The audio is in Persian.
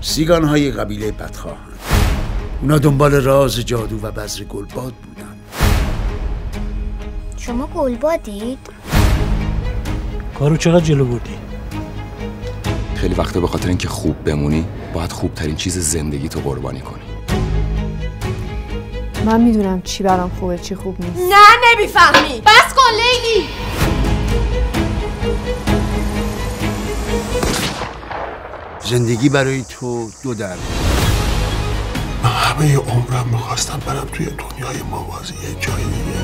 سیگان‌های قبیله بدخواهند. اونا دنبال راز جادو و بذر گلباد بودن. شما گلبادید؟ کارو چقدر جلو بردی؟ خیلی وقتا به خاطر اینکه خوب بمونی باید خوبترین چیز زندگیتو قربانی کنی. من میدونم چی برام خوبه چی خوب نیست. نه نمیفهمی. بس کن لیلی. زندگی برای تو دو درد. من همه عمرم میخواستم برم توی دنیای موازی، یه جای دیگه.